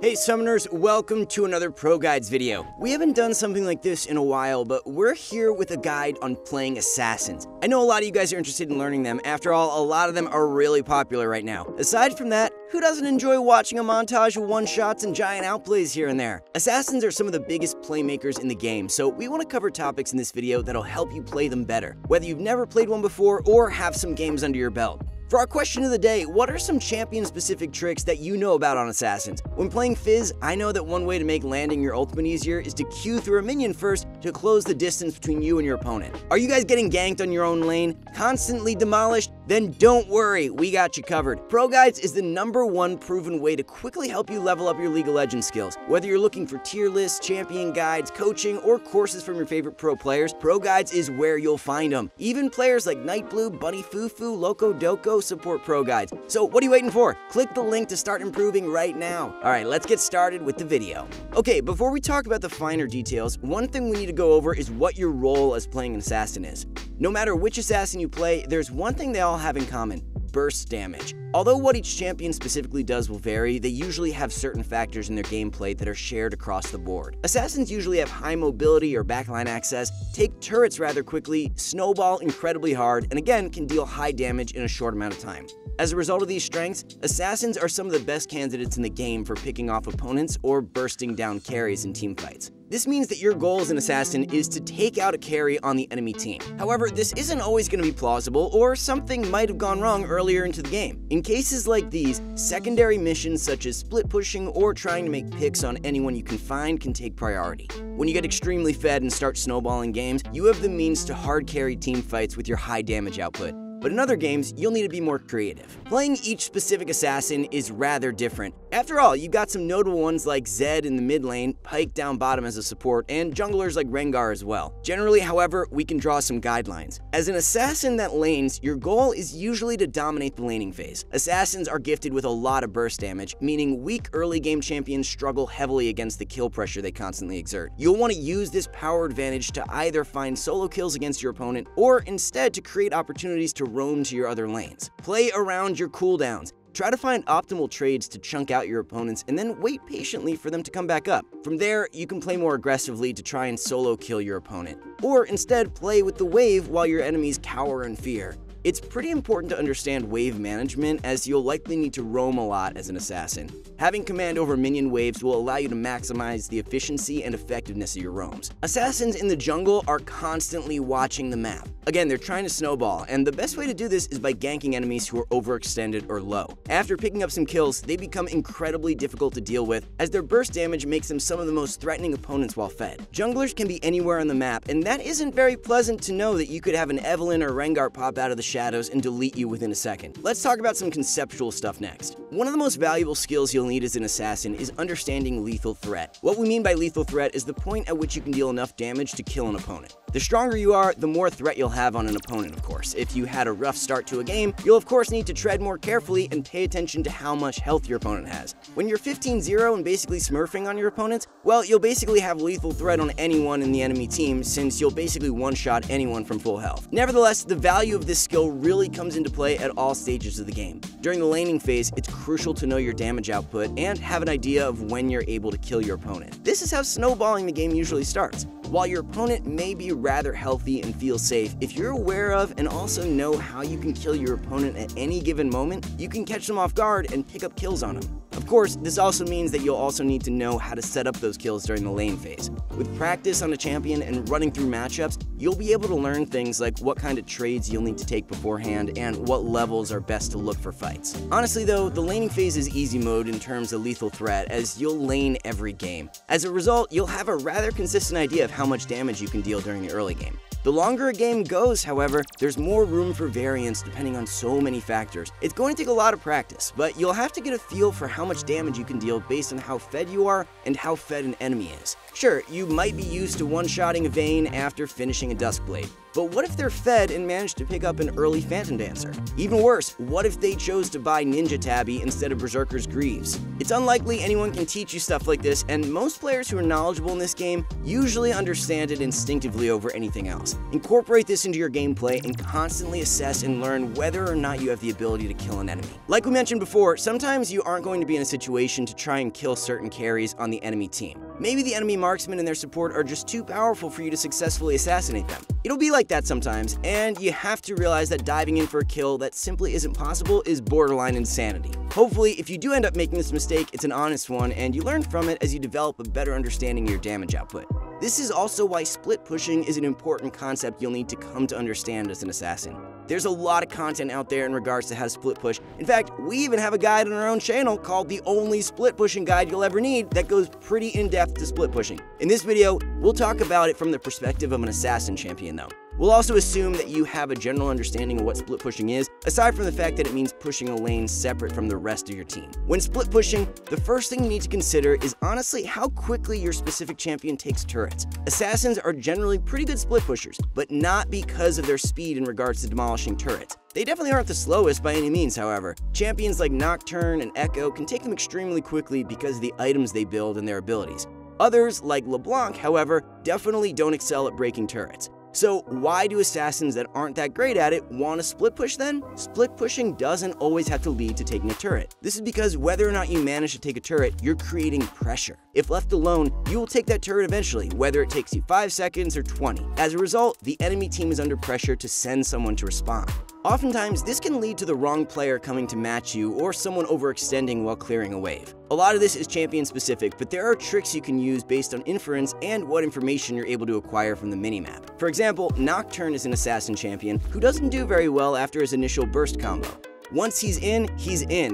Hey summoners, welcome to another Pro Guides video. We haven't done something like this in a while, but we're here with a guide on playing assassins. I know a lot of you guys are interested in learning them. After all, a lot of them are really popular right now. Aside from that, who doesn't enjoy watching a montage of one-shots and giant outplays here and there? Assassins are some of the biggest playmakers in the game, so we want to cover topics in this video that'll help you play them better, whether you've never played one before or have some games under your belt. For our question of the day, what are some champion-specific tricks that you know about on assassins? When playing Fizz, I know that one way to make landing your ultimate easier is to Q through a minion first to close the distance between you and your opponent. Are you guys getting ganked on your own lane, constantly demolished? Then don't worry, we got you covered. Pro Guides is the #1 proven way to quickly help you level up your League of Legends skills. Whether you're looking for tier lists, champion guides, coaching, or courses from your favorite pro players, Pro Guides is where you'll find them. Even players like Nightblue, Bunnyfufu, LocoDoko, support Pro Guides. So what are you waiting for? Click the link to start improving right now. All right, let's get started with the video. Okay, before we talk about the finer details, one thing we need to go over is what your role as playing an assassin is. No matter which assassin you play, there's one thing they all have in common: burst damage. Although what each champion specifically does will vary, they usually have certain factors in their gameplay that are shared across the board. Assassins usually have high mobility or backline access, take turrets rather quickly, snowball incredibly hard, and again can deal high damage in a short amount of time. As a result of these strengths, assassins are some of the best candidates in the game for picking off opponents or bursting down carries in teamfights. This means that your goal as an assassin is to take out a carry on the enemy team. However, this isn't always going to be plausible, or something might have gone wrong earlier into the game. In cases like these, secondary missions such as split pushing or trying to make picks on anyone you can find can take priority. When you get extremely fed and start snowballing games, you have the means to hard carry team fights with your high damage output. But in other games, you'll need to be more creative. Playing each specific assassin is rather different. After all, you've got some notable ones like Zed in the mid lane, Pyke down bottom as a support, and junglers like Rengar as well. Generally, however, we can draw some guidelines. As an assassin that lanes, your goal is usually to dominate the laning phase. Assassins are gifted with a lot of burst damage, meaning weak early game champions struggle heavily against the kill pressure they constantly exert. You'll want to use this power advantage to either find solo kills against your opponent, or instead to create opportunities to roam to your other lanes. Play around your cooldowns. Try to find optimal trades to chunk out your opponents and then wait patiently for them to come back up. From there, you can play more aggressively to try and solo kill your opponent, or instead play with the wave while your enemies cower in fear. It's pretty important to understand wave management, as you'll likely need to roam a lot as an assassin. Having command over minion waves will allow you to maximize the efficiency and effectiveness of your roams. Assassins in the jungle are constantly watching the map. Again, they're trying to snowball, and the best way to do this is by ganking enemies who are overextended or low. After picking up some kills, they become incredibly difficult to deal with, as their burst damage makes them some of the most threatening opponents while fed. Junglers can be anywhere on the map, and that isn't very pleasant to know that you could have an Evelynn or Rengar pop out of the shadows and delete you within a second. Let's talk about some conceptual stuff next. One of the most valuable skills you'll need as an assassin is understanding lethal threat. What we mean by lethal threat is the point at which you can deal enough damage to kill an opponent. The stronger you are, the more threat you'll have on an opponent, of course. If you had a rough start to a game, you'll of course need to tread more carefully and pay attention to how much health your opponent has. When you're 15-0 and basically smurfing on your opponents, well, you'll basically have lethal threat on anyone in the enemy team, since you'll basically one-shot anyone from full health. Nevertheless, the value of this skill really comes into play at all stages of the game. During the laning phase, it's crucial to know your damage output and have an idea of when you're able to kill your opponent. This is how snowballing the game usually starts. While your opponent may be rather healthy and feel safe, if you're aware of and also know how you can kill your opponent at any given moment, you can catch them off guard and pick up kills on them. Of course, this also means that you'll also need to know how to set up those kills during the lane phase. With practice on a champion and running through matchups, you'll be able to learn things like what kind of trades you'll need to take beforehand and what levels are best to look for fights. Honestly though, the laning phase is easy mode in terms of lethal threat, as you'll lane every game. As a result, you'll have a rather consistent idea of how much damage you can deal during the early game. The longer a game goes, however, there's more room for variance depending on so many factors. It's going to take a lot of practice, but you'll have to get a feel for how much damage you can deal based on how fed you are and how fed an enemy is. Sure, you might be used to one-shotting Vayne after finishing a Duskblade, but what if they're fed and manage to pick up an early Phantom Dancer? Even worse, what if they chose to buy Ninja Tabby instead of Berserker's Greaves? It's unlikely anyone can teach you stuff like this, and most players who are knowledgeable in this game usually understand it instinctively over anything else. Incorporate this into your gameplay and constantly assess and learn whether or not you have the ability to kill an enemy. Like we mentioned before, sometimes you aren't going to be in a situation to try and kill certain carries on the enemy team. Maybe the enemy marksmen and their support are just too powerful for you to successfully assassinate them. It'll be like that sometimes, and you have to realize that diving in for a kill that simply isn't possible is borderline insanity. Hopefully, if you do end up making this mistake, it's an honest one, and you learn from it as you develop a better understanding of your damage output. This is also why split pushing is an important concept you'll need to come to understand as an assassin. There's a lot of content out there in regards to how to split push. In fact, we even have a guide on our own channel called The Only Split Pushing Guide You'll Ever Need that goes pretty in-depth to split pushing. In this video, we'll talk about it from the perspective of an assassin champion though. We'll also assume that you have a general understanding of what split pushing is, aside from the fact that it means pushing a lane separate from the rest of your team. When split pushing, the first thing you need to consider is honestly how quickly your specific champion takes turrets. Assassins are generally pretty good split pushers, but not because of their speed in regards to demolishing turrets. They definitely aren't the slowest by any means, however. Champions like Nocturne and Echo can take them extremely quickly because of the items they build and their abilities. Others, like LeBlanc, however, definitely don't excel at breaking turrets. So why do assassins that aren't that great at it want to split push then? Split pushing doesn't always have to lead to taking a turret. This is because whether or not you manage to take a turret, you're creating pressure. If left alone, you will take that turret eventually, whether it takes you 5 seconds or 20. As a result, the enemy team is under pressure to send someone to respond. Oftentimes, this can lead to the wrong player coming to match you or someone overextending while clearing a wave. A lot of this is champion specific, but there are tricks you can use based on inference and what information you're able to acquire from the minimap. For example, Nocturne is an assassin champion who doesn't do very well after his initial burst combo. Once he's in,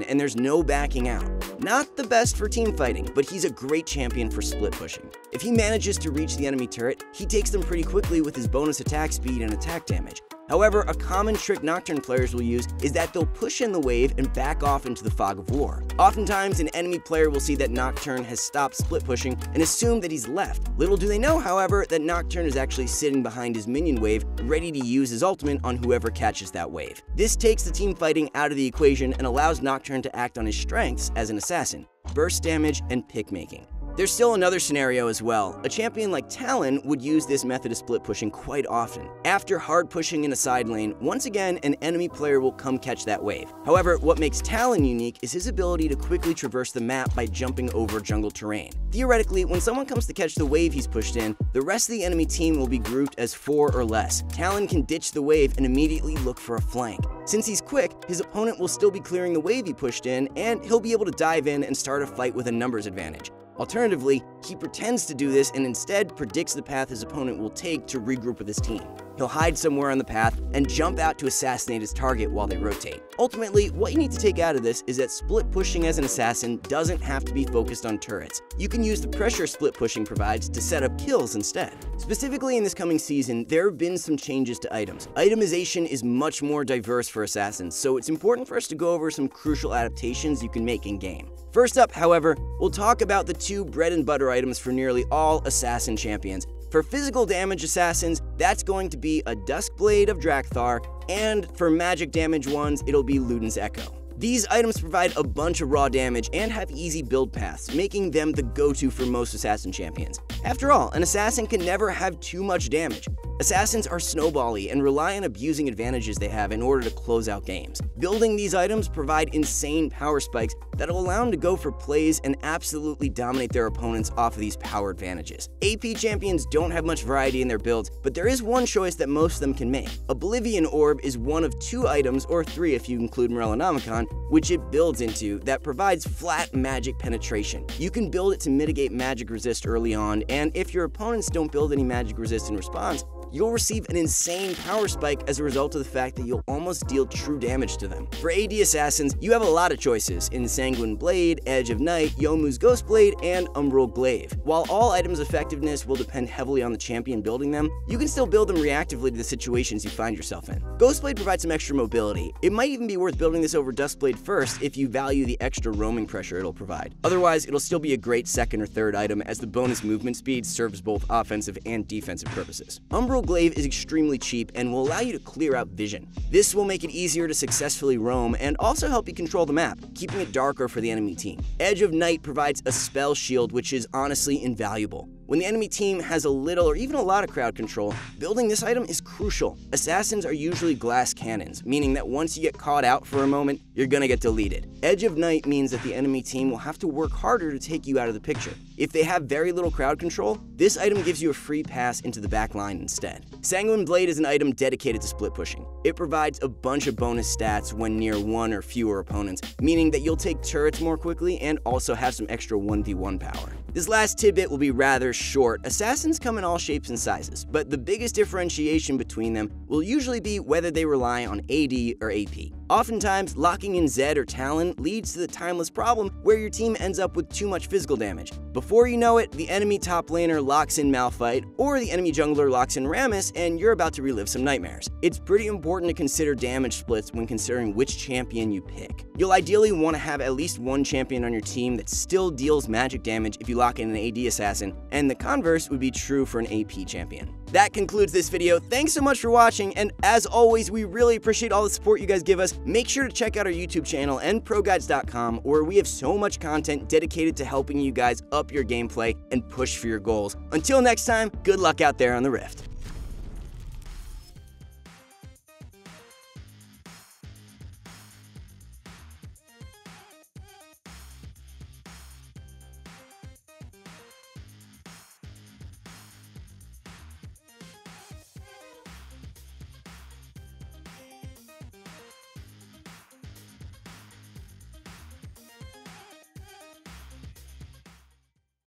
and there's no backing out. Not the best for team fighting, but he's a great champion for split pushing. If he manages to reach the enemy turret, he takes them pretty quickly with his bonus attack speed and attack damage. However, a common trick Nocturne players will use is that they'll push in the wave and back off into the fog of war. Oftentimes, an enemy player will see that Nocturne has stopped split pushing and assume that he's left. Little do they know, however, that Nocturne is actually sitting behind his minion wave, ready to use his ultimate on whoever catches that wave. This takes the team fighting out of the equation and allows Nocturne to act on his strengths as an assassin: burst damage and pick making. There's still another scenario as well. A champion like Talon would use this method of split pushing quite often. After hard pushing in a side lane, once again, an enemy player will come catch that wave. However, what makes Talon unique is his ability to quickly traverse the map by jumping over jungle terrain. Theoretically, when someone comes to catch the wave he's pushed in, the rest of the enemy team will be grouped as 4 or less. Talon can ditch the wave and immediately look for a flank. Since he's quick, his opponent will still be clearing the wave he pushed in, and he'll be able to dive in and start a fight with a numbers advantage. Alternatively, he pretends to do this and instead predicts the path his opponent will take to regroup with his team. He'll hide somewhere on the path and jump out to assassinate his target while they rotate. Ultimately, what you need to take out of this is that split pushing as an assassin doesn't have to be focused on turrets. You can use the pressure split pushing provides to set up kills instead. Specifically in this coming season, there have been some changes to items. Itemization is much more diverse for assassins, so it's important for us to go over some crucial adaptations you can make in game. First up, however, we'll talk about the 2 bread and butter items for nearly all assassin champions. For physical damage assassins, that's going to be a Duskblade of Drakthar, and for magic damage ones, it'll be Luden's Echo. These items provide a bunch of raw damage and have easy build paths, making them the go-to for most assassin champions. After all, an assassin can never have too much damage. Assassins are snowbally and rely on abusing advantages they have in order to close out games. Building these items provide insane power spikes that'll allow them to go for plays and absolutely dominate their opponents off of these power advantages. AP champions don't have much variety in their builds, but there is one choice that most of them can make. Oblivion Orb is one of 2 items, or 3 if you include Morellonomicon, which it builds into, that provides flat magic penetration. You can build it to mitigate magic resist early on, and if your opponents don't build any magic resist in response, You'll receive an insane power spike as a result of the fact that you'll almost deal true damage to them. For AD assassins, you have a lot of choices in Sanguine Blade, Edge of Night, Yomu's Ghostblade, and Umbral Glaive. While all items' effectiveness will depend heavily on the champion building them, you can still build them reactively to the situations you find yourself in. Ghostblade provides some extra mobility. It might even be worth building this over Duskblade first if you value the extra roaming pressure it'll provide. Otherwise, it'll still be a great second or third item as the bonus movement speed serves both offensive and defensive purposes. Umbral Glaive is extremely cheap and will allow you to clear out vision. This will make it easier to successfully roam and also help you control the map, keeping it darker for the enemy team. Edge of Night provides a spell shield, which is honestly invaluable. When the enemy team has a little or even a lot of crowd control, building this item is crucial. Assassins are usually glass cannons, meaning that once you get caught out for a moment, you're gonna get deleted. Edge of Night means that the enemy team will have to work harder to take you out of the picture. If they have very little crowd control, this item gives you a free pass into the back line instead. Sanguine Blade is an item dedicated to split pushing. It provides a bunch of bonus stats when near one or fewer opponents, meaning that you'll take turrets more quickly and also have some extra 1v1 power. This last tidbit will be rather short. Assassins come in all shapes and sizes, but the biggest differentiation between them will usually be whether they rely on AD or AP. Oftentimes, locking in Zed or Talon leads to the timeless problem where your team ends up with too much physical damage. Before you know it, the enemy top laner locks in Malphite, or the enemy jungler locks in Rammus, and you're about to relive some nightmares. It's pretty important to consider damage splits when considering which champion you pick. You'll ideally want to have at least one champion on your team that still deals magic damage if you lock in an AD assassin, and the converse would be true for an AP champion. That concludes this video. Thanks so much for watching, and as always, we really appreciate all the support you guys give us. Make sure to check out our YouTube channel and ProGuides.com, where we have so much content dedicated to helping you guys up your gameplay and push for your goals. Until next time, good luck out there on the Rift.